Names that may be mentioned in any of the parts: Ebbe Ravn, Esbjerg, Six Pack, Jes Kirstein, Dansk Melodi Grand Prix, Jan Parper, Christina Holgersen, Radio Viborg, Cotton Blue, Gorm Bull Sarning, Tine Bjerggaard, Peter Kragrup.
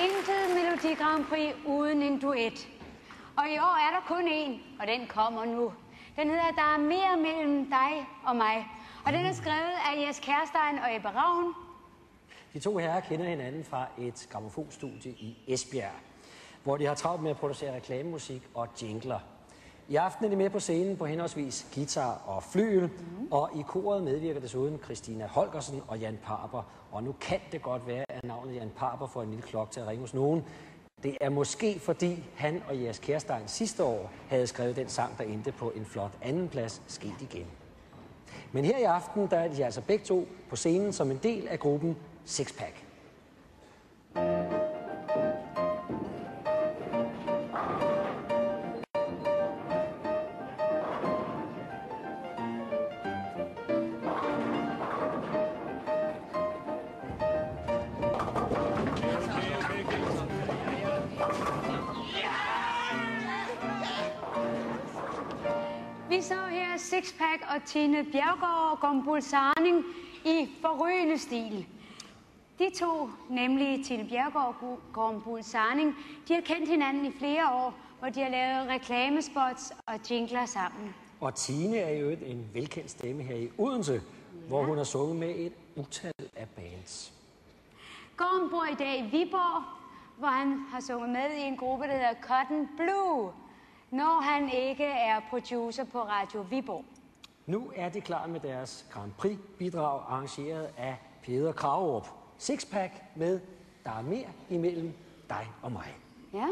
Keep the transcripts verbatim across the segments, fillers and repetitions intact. Intet Melodi Grand Prix uden en duet. Og i år er der kun en, og den kommer nu. Den hedder Der er mere mellem dig og mig. Og den er skrevet af Jes Kirstein og Ebbe Ravn. De to herrer kender hinanden fra et gramofonstudie i Esbjerg, hvor de har travlt med at producere reklamemusik og jingler. I aften er de med på scenen på henholdsvis guitar og flygel, mm-hmm. og i koret medvirker desuden Christina Holgersen og Jan Parper. Og nu kan det godt være, at navnet Jan Parper får en lille klok til at ringe hos nogen. Det er måske fordi han og Jes Kirstein sidste år havde skrevet den sang, der endte på en flot andenplads, Sket igen. Men her i aften, der er de altså begge to på scenen som en del af gruppen Six Pack. Vi så her Six Pack og Tine Bjerggaard og Gorm Bull Sarning i forrygende stil. De to, nemlig Tine Bjerggaard og Gorm Bull Sarning, de har kendt hinanden i flere år, og de har lavet reklamespots og jingler sammen. Og Tine er jo en velkendt stemme her i Odense, ja. Hvor hun har sunget med et utal af bands. Gorm bor i dag i Viborg, hvor han har sunget med i en gruppe, der hedder Cotton Blue, når han ikke er producer på Radio Viborg. Nu er de klar med deres Grand Prix-bidrag, arrangeret af Peter Kragrup. Six Pack med Der er mere imellem dig og mig. Ja.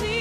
See?